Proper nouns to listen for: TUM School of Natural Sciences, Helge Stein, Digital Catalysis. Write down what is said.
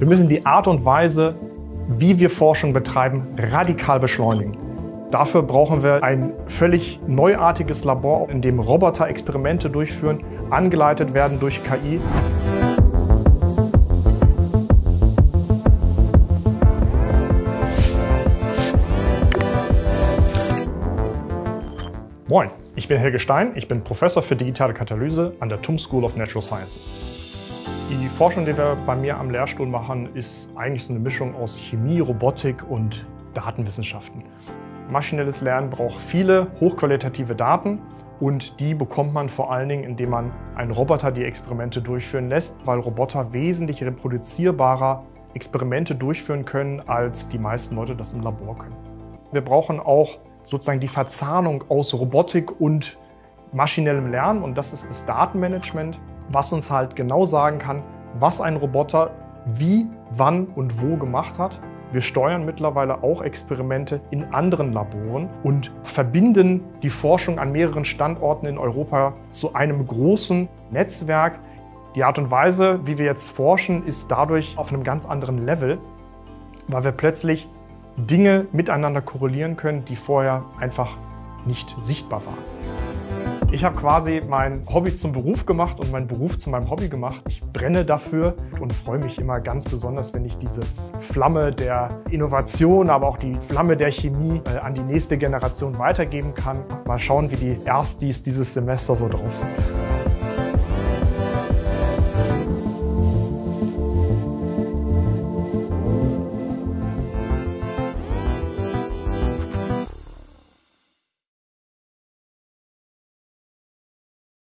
Wir müssen die Art und Weise, wie wir Forschung betreiben, radikal beschleunigen. Dafür brauchen wir ein völlig neuartiges Labor, in dem Roboter Experimente durchführen, angeleitet werden durch KI. Moin, ich bin Helge Stein, ich bin Professor für digitale Katalyse an der TUM School of Natural Sciences. Die Forschung, die wir bei mir am Lehrstuhl machen, ist eigentlich so eine Mischung aus Chemie, Robotik und Datenwissenschaften. Maschinelles Lernen braucht viele hochqualitative Daten und die bekommt man vor allen Dingen, indem man einen Roboter die Experimente durchführen lässt, weil Roboter wesentlich reproduzierbarer Experimente durchführen können, als die meisten Leute das im Labor können. Wir brauchen auch sozusagen die Verzahnung aus Robotik und maschinellem Lernen, und das ist das Datenmanagement, was uns halt genau sagen kann, was ein Roboter wie, wann und wo gemacht hat. Wir steuern mittlerweile auch Experimente in anderen Laboren und verbinden die Forschung an mehreren Standorten in Europa zu einem großen Netzwerk. Die Art und Weise, wie wir jetzt forschen, ist dadurch auf einem ganz anderen Level, weil wir plötzlich Dinge miteinander korrelieren können, die vorher einfach nicht sichtbar waren. Ich habe quasi mein Hobby zum Beruf gemacht und meinen Beruf zu meinem Hobby gemacht. Ich brenne dafür und freue mich immer ganz besonders, wenn ich diese Flamme der Innovation, aber auch die Flamme der Chemie an die nächste Generation weitergeben kann. Mal schauen, wie die Erstis dieses Semester so drauf sind.